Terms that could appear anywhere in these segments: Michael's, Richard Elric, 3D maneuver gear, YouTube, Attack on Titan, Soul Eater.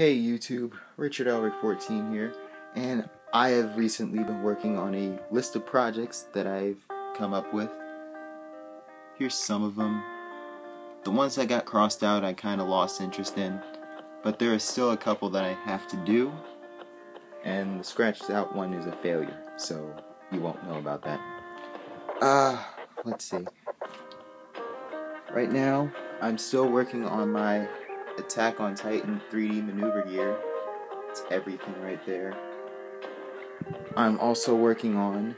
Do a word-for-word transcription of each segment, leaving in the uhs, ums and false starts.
Hey YouTube, Richard Elric fourteen here, and I have recently been working on a list of projects that I've come up with. Here's some of them. The ones that got crossed out I kind of lost interest in, but there are still a couple that I have to do, and the scratched out one is a failure, so you won't know about that. Uh, let's see. Right now, I'm still working on my Attack on Titan three D maneuver gear. It's everything right there. I'm also working on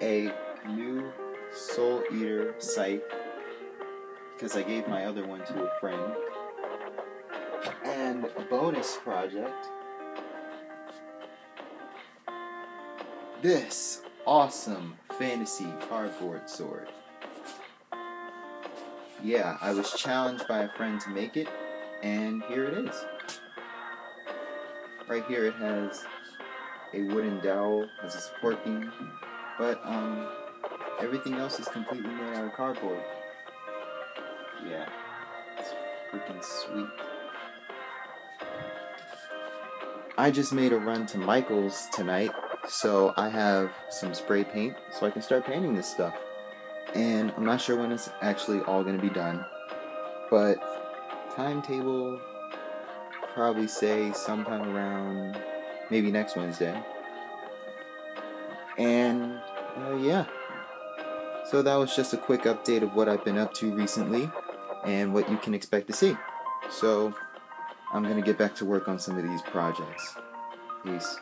a new Soul Eater site because I gave my other one to a friend. And a bonus project, this awesome fantasy cardboard sword. Yeah, I was challenged by a friend to make it, and here it is. Right here it has a wooden dowel as a support beam, but um, everything else is completely made out of cardboard. Yeah, it's freaking sweet. I just made a run to Michael's tonight, so I have some spray paint so I can start painting this stuff. And I'm not sure when it's actually all going to be done, but timetable probably say sometime around maybe next Wednesday. And uh, yeah, so that was just a quick update of what I've been up to recently and what you can expect to see. So I'm going to get back to work on some of these projects. Peace.